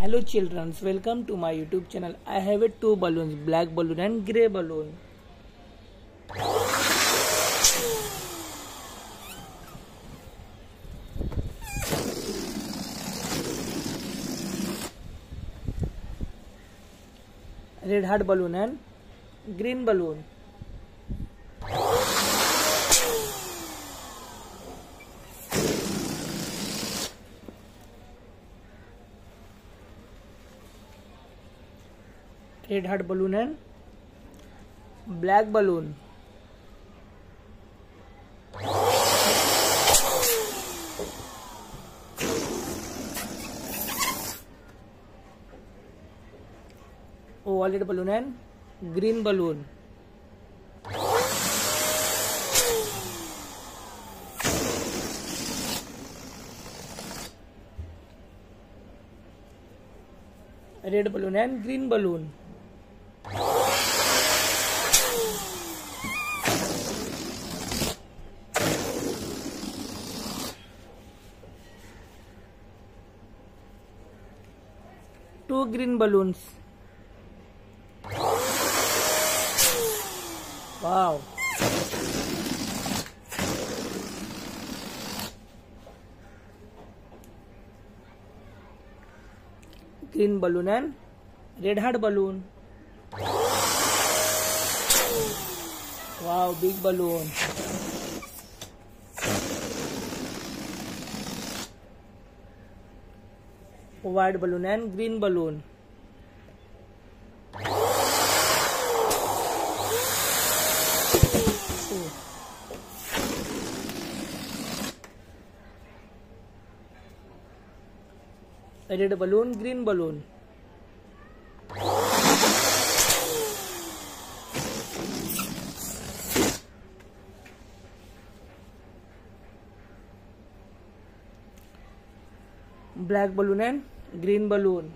Hello children, welcome to my YouTube channel. I have two balloons, black balloon and grey balloon. Red heart balloon and green balloon. Red heart balloon and black balloon. Oval balloon and green balloon. Red balloon and green balloon. Two green balloons. Wow. Green balloon and red heart balloon. Wow, big balloon. White balloon and green balloon. Red balloon, green balloon. Black balloon and green balloon.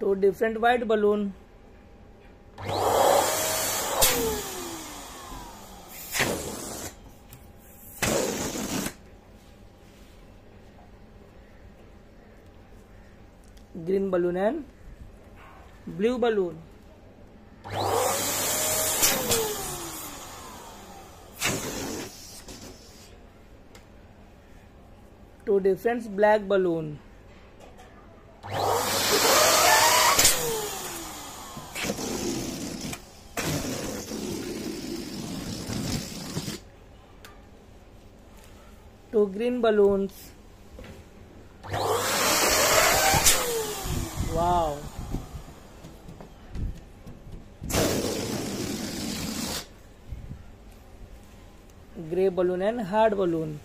Two different white balloon. Green balloon and blue balloon. Two different black balloon. Two green balloons. Wow. Grey balloon and hard balloon.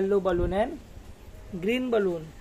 Yellow balloon and green balloon.